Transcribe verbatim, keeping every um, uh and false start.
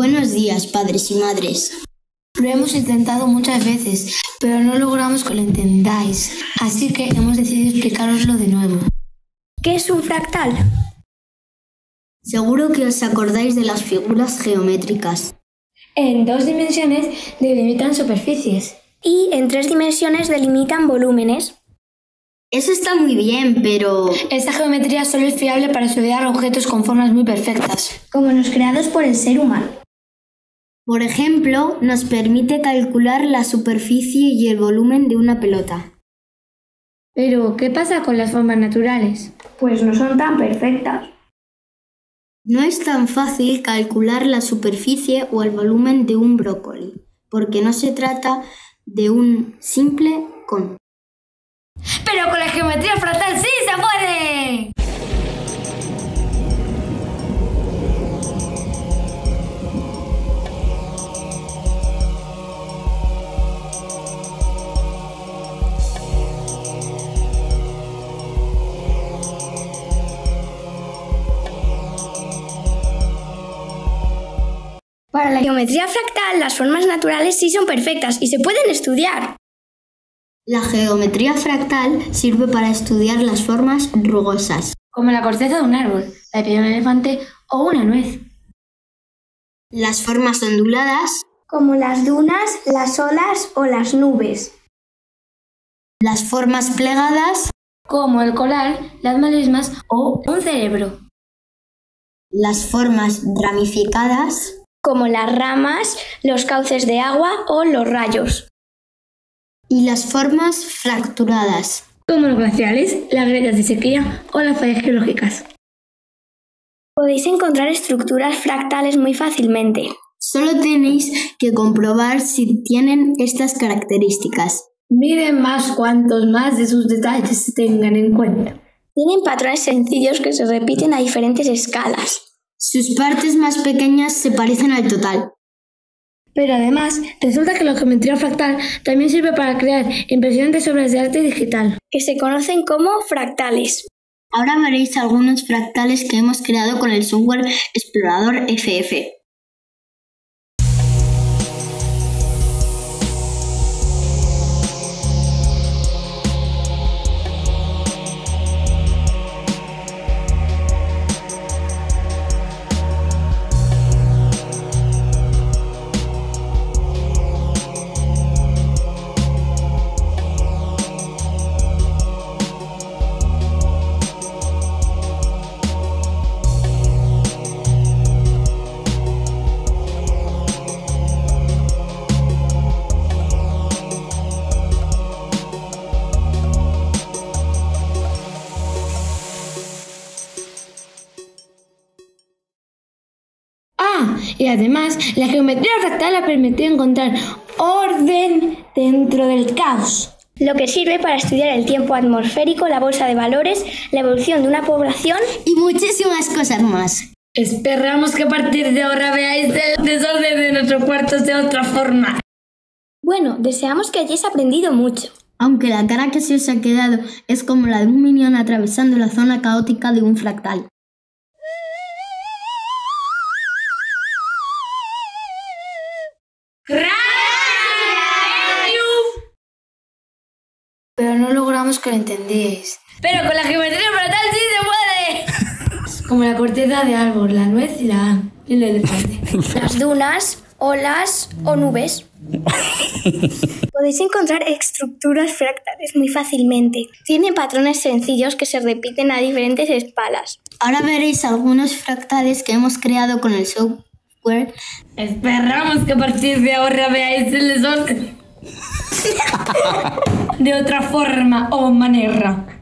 Buenos días, padres y madres. Lo hemos intentado muchas veces, pero no logramos que lo entendáis, así que hemos decidido explicároslo de nuevo. ¿Qué es un fractal? Seguro que os acordáis de las figuras geométricas. En dos dimensiones delimitan superficies. Y en tres dimensiones delimitan volúmenes. Eso está muy bien, pero... Esta geometría solo es fiable para estudiar objetos con formas muy perfectas, como los creados por el ser humano. Por ejemplo, nos permite calcular la superficie y el volumen de una pelota. Pero, ¿qué pasa con las formas naturales? Pues no son tan perfectas. No es tan fácil calcular la superficie o el volumen de un brócoli, porque no se trata de un simple con. ¡Pero con la geometría fractal sí se puede! Para la geometría fractal, las formas naturales sí son perfectas y se pueden estudiar. La geometría fractal sirve para estudiar las formas rugosas, como la corteza de un árbol, la piel de un elefante o una nuez. Las formas onduladas, como las dunas, las olas o las nubes. Las formas plegadas, como el colar, las marismas o un cerebro. Las formas ramificadas, como las ramas, los cauces de agua o los rayos. Y las formas fracturadas, como los glaciares, las grietas de sequía o las fallas geológicas. Podéis encontrar estructuras fractales muy fácilmente. Solo tenéis que comprobar si tienen estas características. Miren más cuantos más de sus detalles se tengan en cuenta. Tienen patrones sencillos que se repiten a diferentes escalas. Sus partes más pequeñas se parecen al total. Pero además, resulta que la geometría fractal también sirve para crear impresionantes obras de arte digital, que se conocen como fractales. Ahora veréis algunos fractales que hemos creado con el software Explorador F F. Y además, la geometría fractal ha permitido encontrar orden dentro del caos, lo que sirve para estudiar el tiempo atmosférico, la bolsa de valores, la evolución de una población y muchísimas cosas más. Esperamos que a partir de ahora veáis el desorden de nuestros cuartos de otra forma. Bueno, deseamos que hayáis aprendido mucho. Aunque la cara que se os ha quedado es como la de un minion atravesando la zona caótica de un fractal. Pero no logramos que lo entendíais. ¡Pero con la geometría fractal sí se puede! Como la corteza de árbol, la nuez y la... y el elefante. Las dunas, olas o nubes. Podéis encontrar estructuras fractales muy fácilmente. Tienen patrones sencillos que se repiten a diferentes escalas. Ahora veréis algunos fractales que hemos creado con el software. Esperamos que a partir de ahora veáis el desorden de otra forma o manera.